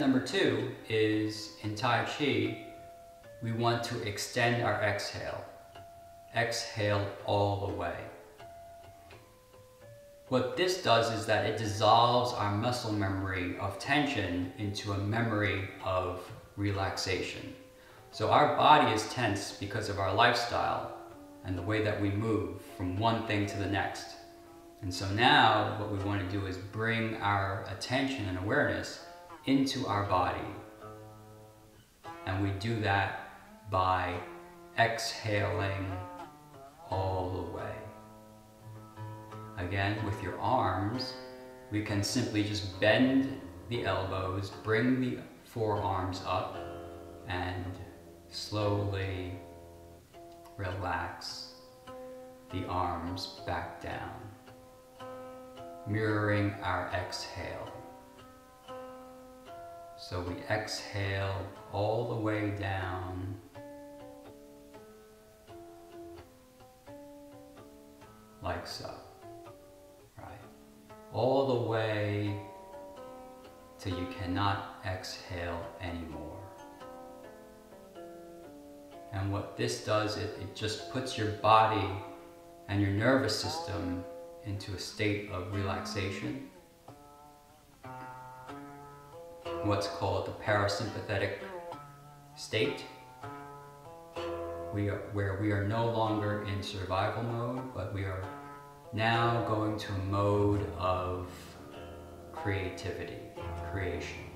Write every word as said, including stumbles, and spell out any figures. Step number two is, in Tai Chi, we want to extend our exhale. Exhale all the way. What this does is that it dissolves our muscle memory of tension into a memory of relaxation. So our body is tense because of our lifestyle and the way that we move from one thing to the next. And so now what we want to do is bring our attention and awareness into our body. And we do that by exhaling all the way. Again, with your arms, we can simply just bend the elbows, bring the forearms up, and slowly relax the arms back down, mirroring our exhale. So we exhale all the way down, like so, right? All the way till you cannot exhale anymore. And what this does, it, it just puts your body and your nervous system into a state of relaxation, what's called the parasympathetic state, we are, where we are no longer in survival mode, but we are now going to a mode of creativity, creation.